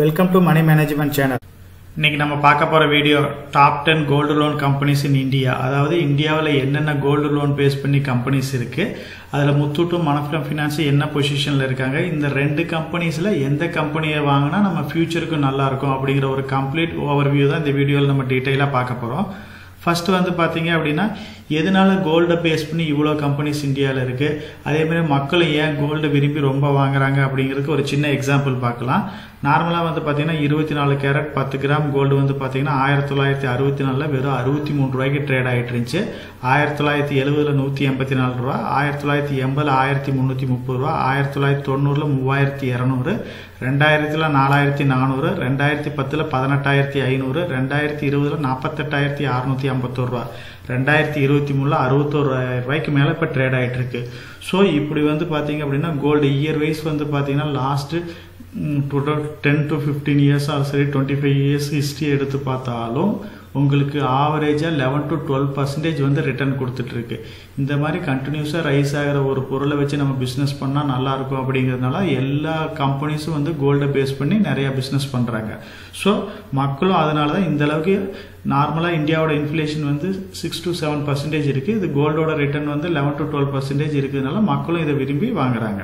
Welcome to Money Management Channel. Today we will see video Top 10 Gold Loan Companies in India. That is, India has gold loan based companies. That is, Muthoot and Manappuram Finance is in position. In the two companies, which company is our future is good. We will see a complete overview in this video. First வந்து பாத்தீங்க அப்படினா எதனால gold base பண்ணி இவ்ளோ companies இந்தியால இருக்கு அதே மாதிரி மக்கள் ஏன் கோல்ட் விரும்பி ரொம்ப வாங்குறாங்க அப்படிங்கிறதுக்கு ஒரு சின்ன எக்ஸாம்பிள் பார்க்கலாம் நார்மலா வந்து பாத்தீங்கன்னா 24 கேரட் 10 கிராம் கோல்ட் வந்து பாத்தீங்கன்னா 1964 ல வெறும் 63 ரூபாய்க்கு ட்ரேட் ஆயிட்டு இருந்துச்சு 1970 ல 184 ரூபாய் 1980 ல 1330 ரூபாய் 1990 ல 3200 2000 ல 4400 2010 ல 18500 2020 ல 48650 ரூபாய் 2023 ல 61000 ரூபாய்க்கு மேல இப்ப ட்ரேட் ஆயிட்டு இருக்கு சோ இப்படி வந்து பாத்தீங்க அப்படினா கோல்ட் இயர் வைஸ் வந்து பாத்தீங்கன்னா last 10 to 15 years or 25 years history எடுத்து பார்த்தாலும் உங்களுக்கு ஆவரேஜா 11 to 12% வந்து ரிட்டர்ன் கொடுத்துட்டு இருக்கு இந்த மாதிரி கண்டினியூஸா ரைஸ் ஆகுற ஒரு பொருளை வச்சு நம்ம பிசினஸ் பண்ணா நல்லா இருக்கும் அப்படிங்கிறதுனால எல்லா கம்பெனிஸும் வந்து கோல்ட பேஸ் பண்ணி நிறைய பிசினஸ் பண்றாங்க சோ மக்களும் அதனால தான் இந்த அளவுக்கு நார்மலா இந்தியாவோட இன்ஃப்ளேஷன் வந்து 6 to 7% இருக்கு இது கோல்டோட ரிட்டர்ன் வந்து 11 to 12% இருக்குதுனால மக்களும் இத விரும்பி வாங்குறாங்க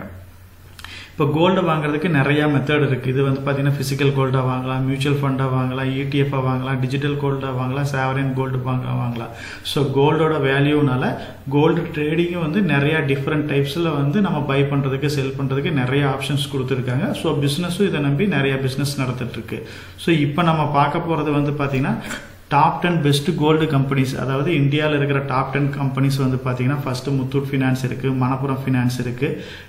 But gold வாங்குறதுக்கு நிறைய மெத்தட் இருக்கு இது வந்து பாத்தீங்கன்னா physical gold வாங்கலாம் mutual fund வாங்கலாம் ETF வாங்கலாம் digital gold வாங்கலாம் sovereign gold வாங்கலாம் சோ கோல்டோட வேல்யூனால கோல்ட் ட்ரேடிங் வந்து நிறைய different typesல வந்து நம்ம பை பண்றதுக்கு sell பண்றதுக்கு நிறைய options கொடுத்திருக்காங்க சோ business இத நம்பி நிறைய business நடந்துட்டு இருக்கு சோ இப்போ நம்ம பார்க்க போறது வந்து பாத்தீங்கன்னா Top 10 best gold companies. That is, India top 10 companies. First, Muthoot Finance, Manappuram Finance,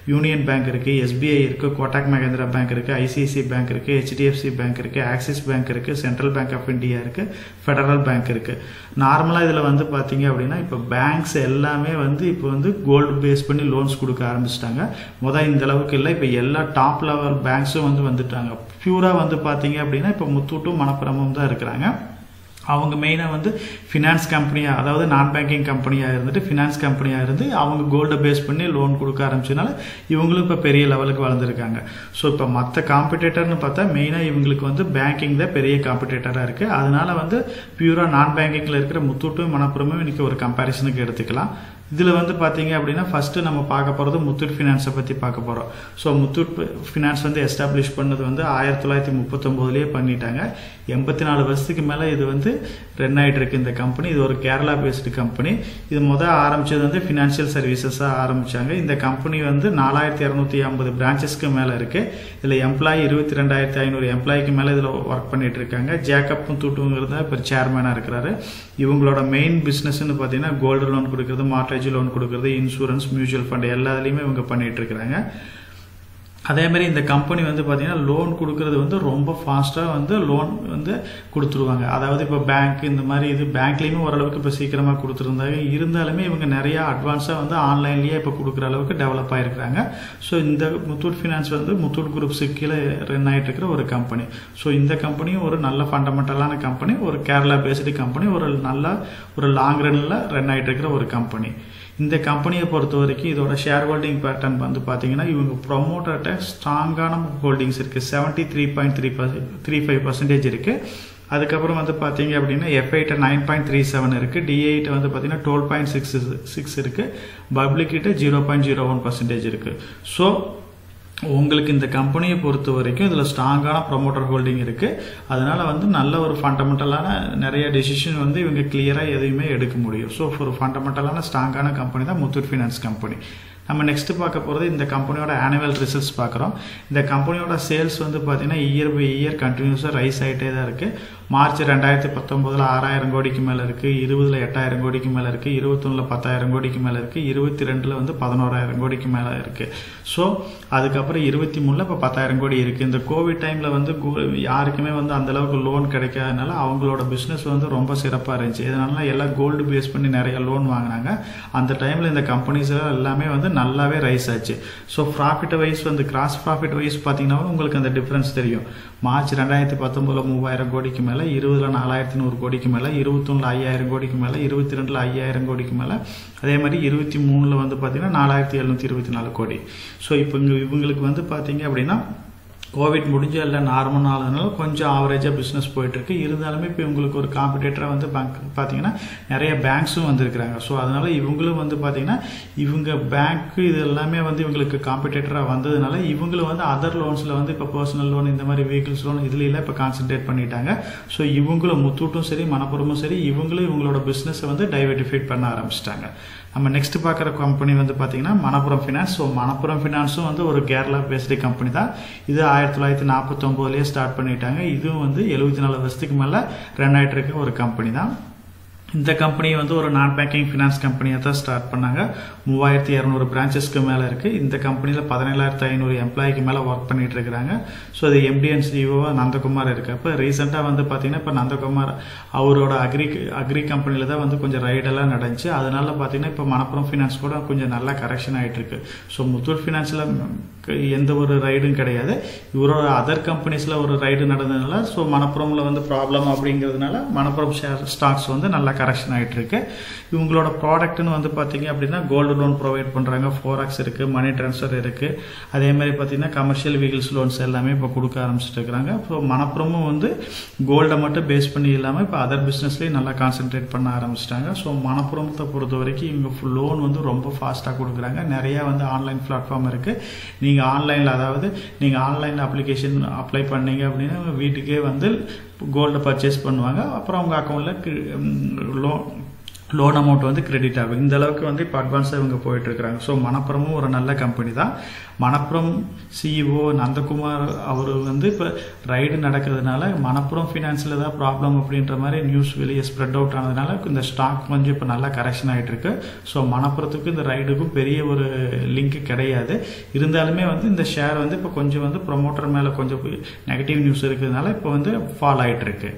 Union Bank, SBI, Kotak Mahindra Bank, ICICI Bank, HDFC Bank, Axis Bank, Central Bank of India, Federal Bank. Normally, banks are gold based loans. Top level banks are pure. Muthoot Manappuram அவங்க மெயினா வந்து finance company அதாவது non banking company இருந்துட்டு finance company இருந்து அவங்க gold base பண்ணி loan கொடுக்க ஆரம்பிச்சனால இவங்களும் இப்ப பெரிய லெவலுக்கு வளர்ந்திருக்காங்க சோ இப்ப மத்த காம்படிட்டர்னு பார்த்தா மெயினா இவங்களுக்கு வந்து banking தான் பெரிய காம்படிட்டரா இருக்கு அதனால வந்து பியூரா non bankingல இருக்கிற Muthoot Manappuram இன்னைக்கு ஒரு கம்பரிசனுக்கு எடுத்துக்கலாம் இதுல வந்து பாத்தீங்க அப்படினா ஃபர்ஸ்ட் நம்ம பார்க்க போறது Muthoot Finance பத்தி பார்க்க போறோம் சோ Muthoot Finance வந்து எஸ்டாப்லிஷ் பண்ணது வந்து 1939 லயே பண்ணிட்டாங்க 84 வருஷத்துக்கு மேல இது வந்து ரன் ஆயிட்டு இருக்கு இந்த கம்பெனி இது ஒரு கேரளா பேஸ்ட் கம்பெனி இது முத ஆரம்பிச்சது வந்து ஃபைனான்சியல் சர்வீசஸா ஆரம்பிச்சாங்க இந்த கம்பெனி வந்து 4250 பிரான்ச்சஸ்க்கு மேல இருக்கு இதுல எம்ப்ளாயி 22500 எம்ப்ளாயிக்கு மேல இதுல வர்க் பண்ணிட்டு இருக்காங்க ஜேக்கப் முத்தூட்டுங்கறது இப்ப சேர்மனா இருக்காரு இவங்களோட மெயின் பிசினஸ்னு பாத்தீங்கன்னா கோல்ட் லோன் கொடுக்கிறது loan கொடுக்கிறது இன்சூரன்ஸ் மியூச்சுவல் ஃபண்ட் எல்லாலயுமே இவங்க பண்ணிட்டு இருக்காங்க அதே மாதிரி இந்த கம்பெனி வந்து பாத்தீங்கன்னா லோன் கொடுக்கிறது வந்து ரொம்ப ஃபாஸ்டா வந்து லோன் வந்து கொடுத்துருவாங்க அதாவது இப்ப bank இந்த மாதிரி இது bankலயே ஓரளவுக்கு இப்ப சீக்கிரமா கொடுத்துருந்தாங்க இருந்தாலுமே இவங்க நிறைய அட்வான்ஸா வந்து ஆன்லைன்லயே இப்ப கொடுக்கிற அளவுக்கு டெவலப் ஆயிருக்காங்க சோ இந்த Muthoot Finance வந்து Muthoot Group's கீழ ரன் ஆயிட்டு இருக்கிற ஒரு கம்பெனி சோ இந்த கம்பெனி ஒரு நல்ல ஃபண்டமெண்டலான கம்பெனி ஒரு கேரளா பேஸ்ட் கம்பெனி ஒரு நல்ல ஒரு லாங் ரன்ல ரன் ஆயிட்டு இருக்கிற ஒரு கம்பெனி இந்த கம்பெனியை பொறுத்தவரைக்கு இதோட ஷேர் ஹோல்டிங் பேட்டர்ன் வந்து பாத்தீங்கன்னா இவங்க ப்ரோமோட்டர்ட்ட ஸ்ட்ராங்கான ஹோல்டிங்ஸ் இருக்கு 73.35% இருக்கு அதுக்கு அப்புறம் வந்து பாத்தீங்க அப்படினா FI ட்ட 9.37 இருக்கு DI ட்ட வந்து பாத்தீங்கன்னா 12.66 இருக்கு பப்ளிக் ட்ட 0.01% இருக்கு சோ உங்களுக்கு இந்த கம்பெனியை பொறுத்த வரைக்கும் இதுல ஸ்ட்ராங்கான ப்ரோமோட்டர் ஹோல்டிங் இருக்கு அதனால வந்து நல்ல ஒரு ஃபண்டமெண்டலான நிறைய டிசிஷன் வந்து இவங்க கிளியரா எதுவுமே எடுக்க முடியும் சோ ஃபார் ஃபண்டமெண்டலான ஸ்ட்ராங்கான கம்பெனி தான் Muthoot Finance கம்பெனி நம்ம நெக்ஸ்ட் பார்க்க போறது இந்த கம்பெனியோட annual results பார்க்கறோம் இந்த கம்பெனியோட சேல்ஸ் வந்து பாத்தீங்கன்னா இயர் பை இயர் கண்டினியூஸா ரைஸ் ஆயிட்டே தான் இருக்கு மார்ச் 2019 ல 6000 கோடிக்கு மேல இருக்கு 20 ல 8000 கோடிக்கு மேல இருக்கு 21 ல 10000 கோடிக்கு மேல இருக்கு 22 ல வந்து 11000 கோடிக்கு மேல இருக்கு சோ அதுக்கு அப்புறம் 23 ல இப்ப 10000 கோடி இருக்கு இந்த கோவிட் டைம்ல வந்து யாருக்குமே வந்து அந்த அளவுக்கு லோன் கிடைக்காதனால அவங்களோட business வந்து ரொம்ப சிறப்பா இருந்துச்சு இதனால எல்லாம் கோல்ட் பேஸ் பண்ணி நிறைய லோன் வாங்குறாங்க அந்த டைம்ல இந்த கம்பெனிஸ் எல்லாமே வந்து நல்லாவே ரைஸ் ஆச்சு சோ profit wise வந்து cross profit wise பாத்தீங்கன்னா உங்களுக்கு அந்த டிஃபரன்ஸ் தெரியும் மார்ச் 2019 ல 3000 கோடிக்கு மேல 20 ல 4100 கோடிக்கு மேல 21 ல 5000 கோடிக்கு மேல 22 ல 5000 கோடிக்கு மேல அதே மாதிரி 23 ல வந்து பாத்தீங்கன்னா 4724 கோடி சோ இப்போ இவங்களுக்கு வந்து பாத்தீங்க அப்படினா COVID முடிஞ்ச இல்ல 4 நாளுனால கொஞ்சம் ஆவரேஜா business போயிட்டு இருக்கு இருந்தாலுமே இப்ப உங்களுக்கு ஒரு காம்படிட்டரா வந்து bank பாத்தீங்கன்னா நிறைய banksம் வந்திருக்காங்க சோ அதனால இவங்களும் வந்து பாத்தீங்கன்னா இவங்க bank இது எல்லாமே வந்து இவங்களுக்கு காம்படிட்டரா வந்ததனால இவங்கள வந்து other loansல வந்து இப்ப personal loan இந்த மாதிரி vehicles loan இதுல இல்ல இப்ப concentrate பண்ணிட்டாங்க சோ இவங்கள முத்தூட்டும் சரி மணப்புறமும் சரி இவங்களே இவங்களோட business வந்து diversify பண்ண ஆரம்பிச்சிட்டாங்க நம்ம next பார்க்கற company வந்து பாத்தீங்கன்னா மணப்புறம் finance சோ மணப்புறம் financeம் வந்து ஒரு கேரளா based company தான் இது 1949 ல ஸ்டார்ட் பண்ணிட்டாங்க இது வந்து 74 வருஷத்துக்கு மேல ரன் ஆயிட்டு இருக்க ஒரு company தான் இந்த company வந்து ஒரு நான் பேங்கிங் ஃபைனான்ஸ் கம்பெனியா தான் ஸ்டார்ட் பண்ணாங்க 3200 branches க்கு மேல இருக்கு இந்த கம்பெனில 17500 எம்ப்ளாயி க்கு மேல வர்க் பண்ணிட்டு இருக்காங்க சோ இது MD and CEO நந்தகுமார் இருக்காப்ப ரீசன்ட்டா வந்து பாத்தீங்கன்னா இப்ப நந்தகுமார் அவரோட அக்ரி கம்பெனில தான் வந்து கொஞ்சம் ரைட் எல்லாம் நடந்துச்சு அதனால பாத்தீங்கன்னா இப்ப மணப்புறம் ஃபைனான்ஸ் கூட கொஞ்சம் நல்ல கரெக்ஷன் ஆயிட்டு இருக்கு சோ முத்தூட் ஃபைனான்ஸ்ல எந்த ஒரு ரைடும் கிடையாது இவரோட अदर கம்பெனிஸ்ல ஒரு ரைடு நடந்ததனால சோ மணப்புறம்ல வந்து problem அப்படிங்கிறதுனால மணப்புறம் ஸ்டாக்ஸ் வந்து நல்ல கரெக்ஷன் ஆயிட்டு இருக்கு இவங்களோட ப்ராடக்ட்னு வந்து பாத்தீங்க அப்படினா கோல்ட் லோன் ப்ரொவைட் பண்றாங்க ஃபோரெக்ஸ் இருக்கு மணி ட்ரான்ஸ்ஃபர் இருக்கு அதே மாதிரி பாத்தீங்கன்னா கமர்ஷியல் வெஹிக்கிள்ஸ் லோன்ஸ் எல்லாமே இப்ப கொடுக்க ஆரம்பிச்சிட்டு இருக்காங்க சோ மணப்புறமும் வந்து கோல்ட மட்டும் பேஸ் பண்ணி இல்லாம இப்ப अदर பிசினஸ்லயே நல்லா கான்சென்ட்ரேட் பண்ண ஆரம்பிச்சிட்டாங்க சோ மணப்புறம்த பொறுத்தவரைக்கும் இவங்க full loan வந்து ரொம்ப ஃபாஸ்டா கொடுக்கறாங்க நிறைய வந்து ஆன்லைன் பிளாட்ஃபார்ம் இருக்கு நீங்க ஆன்லைன்ல அதாவது நீங்க ஆன்லைன்ல அப்ளிகேஷன் அப்ளை பண்ணீங்க அப்படினா வீட்டுக்கே வந்து கோல்ட் பர்சேஸ் பண்ணுவாங்க அப்புறம் உங்க அக்கவுண்ட்ல loan amount வந்து credit ஆகும் இந்த அளவுக்கு வந்து இப்ப அட்வான்ஸா இவங்க போயிட்டு இருக்காங்க சோ மணப்புறமும் ஒரு நல்ல கம்பெனி தான் மணப்புறம் CEO நந்தகுமார் அவர் வந்து இப்ப ரைட் நடக்கிறதுனால மணப்புறம் ஃபைனான்ஸ்ல தான் problem அப்படின்ற மாதிரி நியூஸ் வெளிய ஸ்ப்ரெட் அவுட் ஆனதுனால இந்த ஸ்டாக் வந்து இப்ப நல்ல கரெக்ஷன் ஆயிட்டு இருக்கு சோ மணப்புறத்துக்கு இந்த ரைடுக்கு பெரிய ஒரு லிங்க் கிடையாது இருந்தாலுமே வந்து இந்த ஷேர் வந்து இப்ப கொஞ்சம் வந்து ப்ரோமோட்டர் மேல கொஞ்சம் நெகட்டிவ் நியூஸ் இருக்குதுனால இப்ப வந்து fall ஆயிட்டு இருக்கு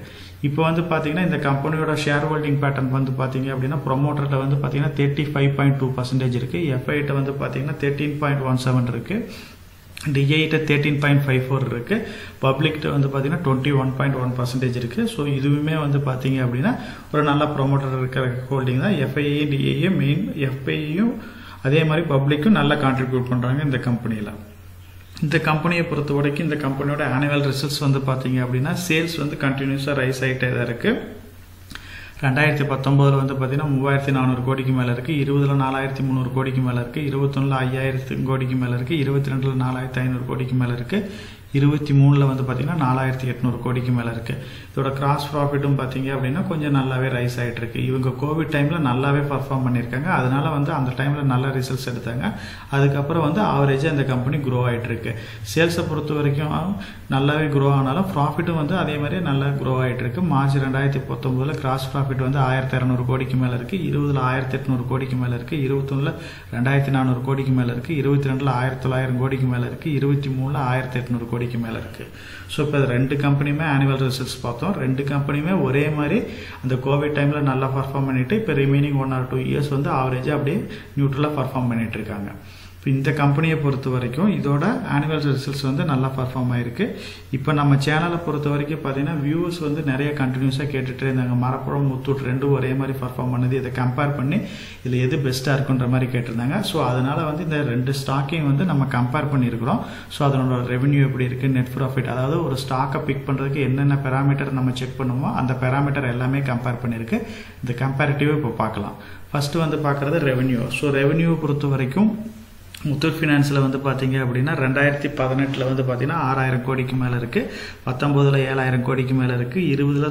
இப்போ வந்து பாத்தீங்கன்னா இந்த கம்பெனியோட ஷேர் ஹோல்டிங் பேட்டர்ன் வந்து பாத்தீங்க அப்படினா ப்ரோமோட்டர்ட்ட வந்து பாத்தீங்கன்னா 35.2% இருக்கு FI ட்ட வந்து பாத்தீங்கன்னா 13.17 இருக்கு DI ட்ட 13.54 இருக்கு பப்ளிக் ட்ட வந்து பாத்தீங்கன்னா 21.1% இருக்கு சோ இதுவுமே வந்து பாத்தீங்க அப்படினா ஒரு நல்ல ப்ரோமோட்டர் இருக்கிற ஹோல்டிங் தான் FI DI மெயின் FI யும் அதே மாதிரி பப்ளிக்கும் நல்லா கான்ட்ரிபியூட் பண்றாங்க இந்த கம்பெனில இந்த கம்பெனியை பொறுத்தவரைக்கும் இந்த கம்பெனியோட annual results வந்து பாத்தீங்க அப்படினா sales வந்து கண்டினியூஸா ரைஸ் ஆயிட்டே தான் இருக்கு 2019 ல வந்து பாத்தீங்கன்னா 3400 கோடிக்கு மேல இருக்கு 20 ல 4300 கோடிக்கு மேல இருக்கு 21 ல 5000 கோடிக்கு மேல இருக்கு 22 ல 4500 கோடிக்கு மேல இருக்கு 23 ல வந்து பாத்தீங்கன்னா 4800 கோடிக்கு மேல இருக்கு இதோட கிராஸ் प्रॉफिटும் பாத்தீங்க அப்படினா கொஞ்சம் நல்லாவே ரைஸ் ஆயிட்டு இருக்கு இவங்க கோவிட் டைம்ல நல்லாவே பெர்ஃபார்ம் பண்ணிருக்காங்க அதனால வந்து அந்த டைம்ல நல்ல ரிசல்ட்ஸ் எடுத்தாங்க அதுக்கு அப்புறம் வந்து ஆவரேஜா இந்த கம்பெனி grow ஆயிட்டு இருக்கு சேல்ஸ் பொறுத்த வரைக்கும் நல்லாவே grow ஆனாலும் प्रॉफिटும் வந்து அதே மாதிரி நல்லா grow ஆயிட்டு இருக்கு மார்ச் 2019 ல கிராஸ் प्रॉफिट வந்து 1600 கோடிக்கு மேல இருக்கு 20 ல 1800 கோடிக்கு மேல இருக்கு 21 ல 2400 கோடிக்கு மேல இருக்கு 22 ல 1900 கோடிக்கு மேல இருக்கு 23 ல 1800 So, if ரெண்டு கம்பெனிமே annual results பார்த்தோம் ரெண்டு கம்பெனிமே ஒரே மாதிரி அந்த கோவிட் டைம்ல நல்லா perform பண்ணிட்டு இப்ப remaining 1 or 2 years வந்து average அப்படியே நியூட்ரலா perform பண்ணிட்டு இருக்காங்க இந்த கம்பெனியை பொறுத்த வரைக்கும் இதோட annual results வந்து நல்லா perform ஆயிருக்கு இப்ப நம்ம சேனலை பொறுத்த வரைக்கும் பாத்தீங்கன்னா வியூஸ் வந்து நிறைய கண்டினியூஸா கேட்டிட்டே இருந்தாங்க மணப்புறம் முத்தூட் ரெண்டும் ஒரே மாதிரி perform பண்ணது இத கம்பேர் பண்ணி இதுல எது பெஸ்டா இருக்குன்ற மாதிரி கேட்டிருந்தாங்க சோ அதனால வந்து இந்த ரெண்டு ஸ்டாக்கையும் வந்து நம்ம கம்பேர் பண்ணியிருக்கோம் சோ அதனோட ரெவென்யூ எப்படி இருக்கு நெட் profit அதாவது ஒரு ஸ்டாக்க பிக் பண்றதுக்கு என்னென்ன பாராமீட்டர் நம்ம செக் பண்ணுமோ அந்த பாராமீட்டர் எல்லாமே கம்பேர் பண்ணிருக்கு இந்த கம்பேரிட்டிவ் இப்ப பார்க்கலாம் ஃபர்ஸ்ட் வந்து பார்க்கிறது ரெவென்யூ சோ ரெவென்யூ பொறுத்த வரைக்கும் Muthoot Finance வந்து பாத்தீங்க அப்படினா 2018 ல வந்து பாத்தீனா 6000 கோடிக்கு மேல இருக்கு 19 ல 7000 கோடிக்கு மேல இருக்கு 20 ல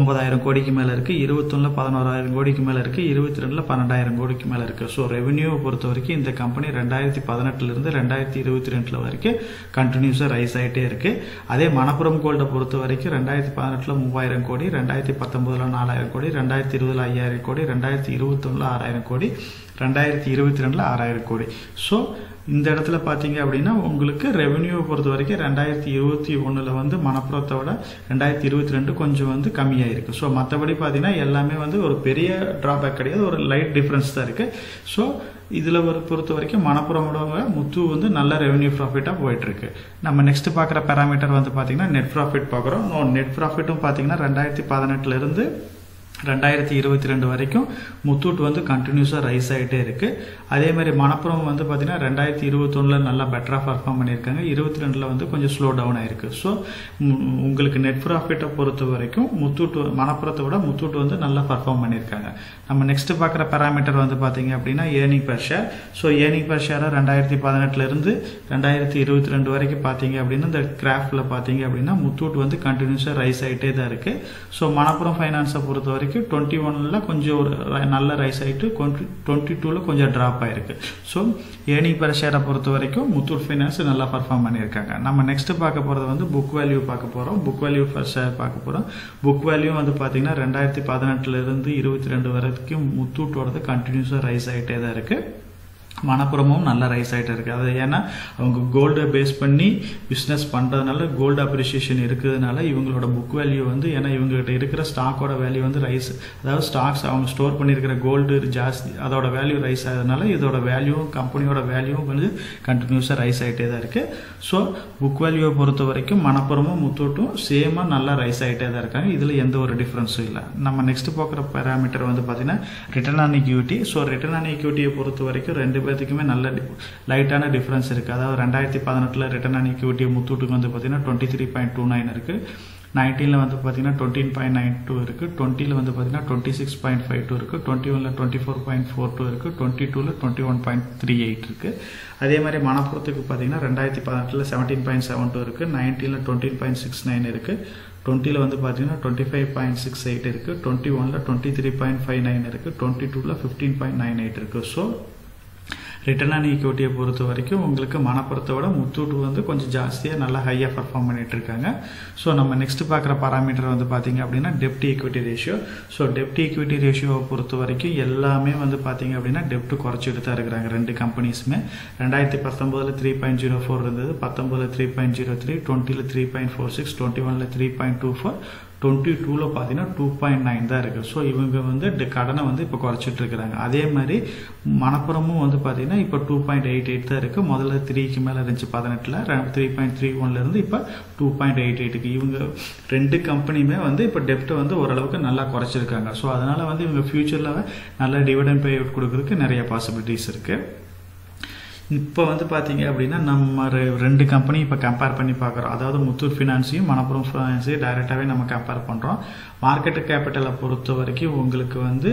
9000 கோடிக்கு மேல இருக்கு 21 ல 11000 கோடிக்கு மேல இருக்கு 22 ல 12000 கோடிக்கு மேல இருக்கு சோ ரெவென்யூ பொறுத்தவரைக்கும் இந்த கம்பெனி 2018 ல இருந்து 2022 ல வரைக்கும் கண்டினியூஸா ரைஸ் ஆயிட்டே இருக்கு அதே மணப்புறம் கோல்ட பொறுத்தவரைக்கும் 2018 ல 3000 கோடி 2019 ல 4000 கோடி 2020 ல 5000 கோடி 2021 ல 6000 கோடி 2022 ல 6000 கோடி சோ இந்த இடத்துல பாத்தீங்க அப்படினா உங்களுக்கு ரெவென்யூ பொறுத்தவரைக்கும் 2021 ல வந்து மணப்புறத்தை விட 2022 கொஞ்சம் வந்து கம்மியா இருக்கு சோ மத்தபடி பாத்தீனா எல்லாமே வந்து ஒரு பெரிய டிராப் பேக் கிடையாது ஒரு லைட் டிஃபரன்ஸ் தான் இருக்கு சோ இதுல பொறுத்தவரைக்கும் மணப்புறமோட முத்து வந்து நல்ல ரெவென்யூ प्रॉफिटா போயிட்டு இருக்கு நம்ம நெக்ஸ்ட் பார்க்குற பாராமீட்டர் வந்து பாத்தீங்கன்னா நெட் प्रॉफिट பார்க்கறோம் நெட் प्रॉफिटும் பாத்தீங்கன்னா 2018 ல இருந்து 2022 வரைக்கும் Muthoot வந்து கண்டினியூஸா ரைஸ் ஆயிட்டே இருக்கு அதே மாதிரி மணப்புரம் வந்து பாத்தீனா 2021ல நல்லா பெட்டரா பெர்ஃபார்ம் பண்ணிருக்காங்க 22ல வந்து கொஞ்சம் ஸ்லோ டவுன் ஆயிருக்கு சோ உங்களுக்கு நெட் profit பொறுத்த வரைக்கும் Muthoot மணப்புரத்தை விட Muthoot வந்து நல்லா பெர்ஃபார்ம் பண்ணிருக்காங்க நம்ம நெக்ஸ்ட் பார்க்குற பாராமீட்டர் வந்து பாத்தீங்க அப்படினா earning per share so earning per share 2018ல இருந்து 2022 வரைக்கும் பாத்தீங்க அப்படினா இந்த கிராஃப்ல பாத்தீங்க அப்படினா Muthoot வந்து கண்டினியூஸா ரைஸ் ஆயிட்டே தான் இருக்கு சோ மணப்புரம் ஃபைனான்ஸ் பொறுத்த வரைக்கும் 21 la konja or nalla rise aitu 22 la konja drop aayirukku so earning per share poratha varaikku Muthoot Finance nalla perform pannirukanga nama next paaka poradhu vandu book value paaka porom book value per share paaka porom book value vandu pathina 2018 la irundhu 22 varaikkum Muthoot oda continuous rise aayite da irukku மணப்புரமும் நல்ல rice ஆயிட்டே இருக்கு அது ஏன்னா அவங்க gold base பண்ணி business பண்றதனால gold appreciation இருக்குதுனால இவங்களோட புக் வேல்யூ வந்து ஏன்னா இவங்க கிட்ட இருக்கிற ஸ்டாக்கோட வேல்யூ வந்து ரைஸ் அதாவது ஸ்டாக்ஸ் அவங்க ஸ்டோர் பண்ணி இருக்கிற கோல்ட் ஜாஸ்தி அதோட வேல்யூ ரைஸ் ஆயதனால இதோட வேல்யூ கம்பெனியோட வேல்யூ வந்து கண்டினியூஸா ரைஸ் ஆயிட்டே தான் இருக்கு சோ புக் வேல்யூ பொறுத்த வரைக்கும் மணப்புரமும் முத்தூட்டும் சேமா நல்லா ரைஸ் ஆயிட்டே தான் இருக்காங்க இதுல எந்த ஒரு டிஃபரன்ஸும் இல்ல நம்ம நெக்ஸ்ட் பாக்குற பாராமீட்டர் வந்து பாத்தீனா return on equity so return on ஈக்விட்டியை பொறுத்த வரைக்கும் ரெண்டு பேத்துக்குமே நல்ல லைட்டான டிஃபரன்ஸ் இருக்கு அதாவது 2018ல ரிட்டர்ன் ஆன் ஈக்விட்டி முத்தூட்டுக்கு வந்து பாத்தீனா 23.29 இருக்கு 19ல வந்து பாத்தீனா 13.92 இருக்கு 20ல வந்து பாத்தீனா 26.52 இருக்கு 21ல 24.42 இருக்கு 22ல 21.38 இருக்கு அதே மாதிரி மணப்புரத்துக்கு பாத்தீனா 2018ல 17.72 இருக்கு 19ல 20.69 இருக்கு 20ல வந்து பாத்தீங்கன்னா 25.68 இருக்கு 21ல 23.59 இருக்கு 22ல 15.98 இருக்கு சோ Return on equity பொறுத்த வரைக்கும் உங்களுக்கு மணப்புரத்தை விட முத்தூட் வந்து கொஞ்சம் ஜாஸ்தியா நல்ல ஹையா பெர்ஃபார்ம் பண்ணிட்டு இருக்காங்க சோ நம்ம நெக்ஸ்ட் பார்க்குற பாராமீட்டர் வந்து பாத்தீங்க அப்படினா டெப்ட் ஈக்விட்டி ரேஷியோ சோ டெப்ட் ஈக்விட்டி ரேஷியோ பொறுத்த வரைக்கும் எல்லாமே வந்து பாத்தீங்க அப்படினா டெப்ட் குறைச்சிட்டு தான் இருக்காங்க ரெண்டு கம்பெனிஸ்மே 2019ல 3.04 இருந்தது 19ல 3.03 20ல 3.46 21ல 3.24 22 ல பாத்தீனா 2.9 தான் இருக்கு சோ இவங்க வந்து கடனை வந்து இப்ப குறைச்சிட்டு இருக்காங்க அதே மாதிரி மணப்புரமும் வந்து பாத்தீனா இப்ப 2.88 தான் இருக்கு முதல்ல 3 க்கு மேல இருந்துச்சு 18ல 3.31 ல இருந்து இப்ப 2.88 க்கு இவங்க ரெண்டு கம்பெனியுமே வந்து இப்ப டெப்ட் வந்து ஓரளவுக்கு நல்லா குறைச்சிருக்காங்க சோ அதனால வந்து இவங்க ஃபியூச்சர்ல நல்ல டிவிடெண்ட் பே அவுட் கொடுக்கிறதுக்கு நிறைய பாசிபிலிட்டிஸ் இருக்கு இப்ப வந்து பாத்தீங்க அப்படினா நம்ம ரெண்டு கம்பெனி இப்ப கம்பேர் பண்ணி பார்க்கறோம் அதாவது Muthoot Finance யும் மணப்புரம் Finance யும் டைரக்டாவே நம்ம கம்பேர் பண்றோம் மார்க்கெட் கேபிட்டலை பொறுத்த வரைக்கும் உங்களுக்கு வந்து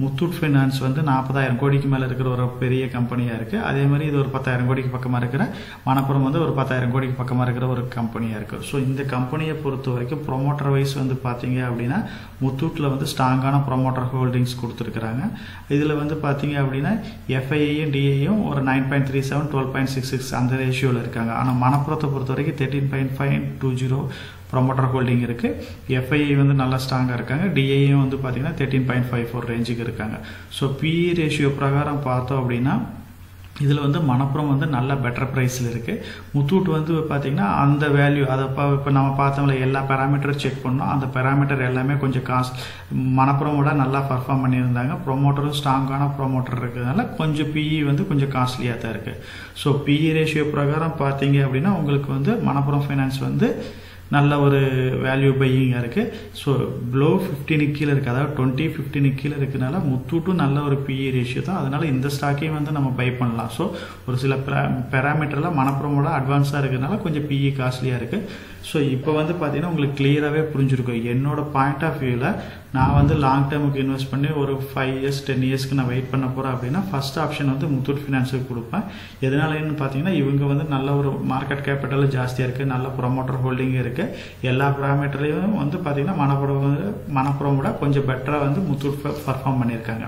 Muthoot Finance வந்து 40000 கோடிக்கு மேல இருக்கிற ஒரு பெரிய கம்பெனியா இருக்கு அதே மாதிரி இது ஒரு 10000 கோடிக்கு பக்கமா இருக்கிற மணப்புரம் வந்து ஒரு 10000 கோடிக்கு பக்கமா இருக்கிற ஒரு கம்பெனியா இருக்கு சோ இந்த கம்பெனியை பொறுத்த வரைக்கும் ப்ரோமோட்டர் வைஸ் வந்து பாத்தீங்க அப்படினா முத்தூட்ல வந்து ஸ்ட்ராங்கான ப்ரோமோட்டர் ஹோல்டிங்ஸ் கொடுத்திருக்காங்க இதுல வந்து பாத்தீங்க அப்படினா FII யும் DI யும் ஒரு 9.37 12.66 அந்த ரேஷியோல இருக்காங்க ஆனா மணப்புரத்தை பொறுத்த வரைக்கும் 13.520 promoter holding இருக்கு FII வந்து நல்ல ஸ்ட்ராங்கா இருக்காங்க DI வந்து பாத்தீங்கன்னா 13.54 ரேஞ்சுக்கு இருக்காங்க சோ PE ரேஷியோ பிரகாரம் பார்த்தோம் அப்படினா இதுல வந்து மணப்புரம் வந்து நல்ல பெட்டர் பிரைஸ்ல இருக்கு முத்தூட் வந்து பாத்தீங்கன்னா அந்த வேல்யூ அத இப்ப நாம பார்த்தோம்ல எல்லா பாராமீட்டர் செக் பண்ணோம் அந்த பாராமீட்டர் எல்லாமே கொஞ்சம் காஸ்ட் மணப்புரமோட நல்லா பெர்ஃபார்ம் பண்ணிருந்தாங்க ப்ரோமோட்டரும் ஸ்ட்ராங்கான ப்ரோமோட்டர் இருக்குனால கொஞ்சம் PE வந்து கொஞ்சம் காஸ்ட்லியா தான் இருக்கு சோ PE ரேஷியோ பிரகாரம் பாத்தீங்க அப்படினா உங்களுக்கு வந்து மணப்புரம் ஃபைனான்ஸ் வந்து நல்ல ஒரு வேல்யூ பையிங்கா இருக்கு சோ below 15 கீழ இருக்கு அதாவது 20 15 கீழ இருக்குனால முத்தூட்டும் நல்ல ஒரு PE ரேஷியோ தான் அதனால இந்த ஸ்டாக்கையும் வந்து நம்ம பை பண்ணலாம் சோ ஒரு சில பாராமீட்டர்ல மணப்புரமோட அட்வான்ஸா இருக்குனால கொஞ்சம் PE காஸ்ட்லியா இருக்கு சோ இப்போ வந்து பாத்தீனா உங்களுக்கு கிளியராவே புரிஞ்சிருக்கும் என்னோட பாயிண்ட் ஆஃப் வியூல நான் வந்து லாங் டேர்முக்கு இன்வெஸ்ட் பண்ணி ஒரு 5 இயர்ஸ் 10 இயர்ஸ்க்கு நான் வெயிட் பண்ண போறேன் அப்படினா ஃபர்ஸ்ட் ஆப்ஷன் வந்து Muthoot Financeக்கு கொடுப்பேன் எதனாலன்னு பாத்தீங்கன்னா இவங்க வந்து நல்ல ஒரு மார்க்கெட் கேபிட்டல் ஜாஸ்தியா இருக்கு நல்ல ப்ரோமோட்டர் ஹோல்டிங் இருக்கு எல்லா பாராமீட்டரையும் வந்து பாத்தீங்கன்னா மணப்புரமோட கொஞ்சம் பெட்டரா வந்து Muthoot பெர்ஃபார்ம் பண்ணிருக்காங்க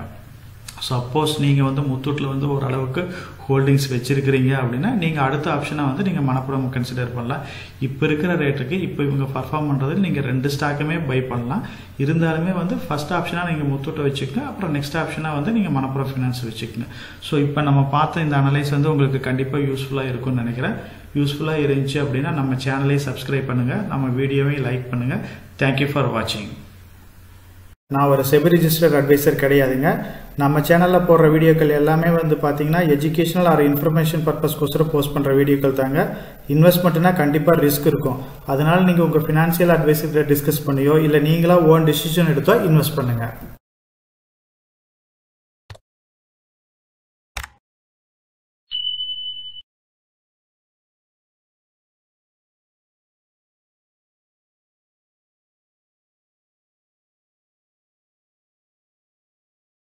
சப்போஸ் நீங்க வந்து முத்தூட்ல வந்து ஒரு அளவுக்கு ஹோல்டிங்ஸ் வெச்சிருக்கீங்க அப்படினா நீங்க அடுத்த ஆப்ஷனா வந்து நீங்க மணப்புரம் கன்சிடர் பண்ணலாம் இப்போ இருக்கிற ரேட்டுக்கு இப்போ இவங்க பெர்ஃபார்ம் பண்றதுக்கு நீங்க ரெண்டு ஸ்டாக்குமே பை பண்ணலாம் இருந்தாலுமே வந்து ஃபர்ஸ்ட் ஆப்ஷனா நீங்க முத்தூட்ட வெச்சுக்கலாம் அப்புறம் நெக்ஸ்ட் ஆப்ஷனா வந்து நீங்க மணப்புரம் ஃபைனான்ஸ் வெச்சுக்கலாம் சோ இப்போ நம்ம பார்த்த இந்த அனலைஸ் வந்து உங்களுக்கு கண்டிப்பா யூஸ்ஃபுல்லா இருக்கும்னு நினைக்கிறேன் யூஸ்ஃபுல்லா இருந்துச்சு அப்படினா நம்ம சேனலை சப்ஸ்கிரைப் பண்ணுங்க நம்ம வீடியோவை லைக் பண்ணுங்க Thank you for watching நான் ஒரு செபி ரெஜிஸ்டர்ட் அட்வைசர் கிடையாதுங்க. நம்ம சேனல்ல போற வீடியோக்கள் எல்லாமே வந்து பாத்தீங்கன்னா எஜுகேஷனல் ஆர் இன்ஃபர்மேஷன் பர்பஸ் கோசரம் போஸ்ட் பண்ற வீடியோக்கள் தாங்க. இன்வெஸ்ட்மென்ட்னா கண்டிப்பா ரிஸ்க் இருக்கும். அதனால நீங்க உங்க ஃபைனான்சியல் அட்வைசர் கிட்ட டிஸ்கஸ் பண்ணியோ இல்ல நீங்களா ஓன் டிசிஷன் எடுத்தோ இன்வெஸ்ட் பண்ணுங்க.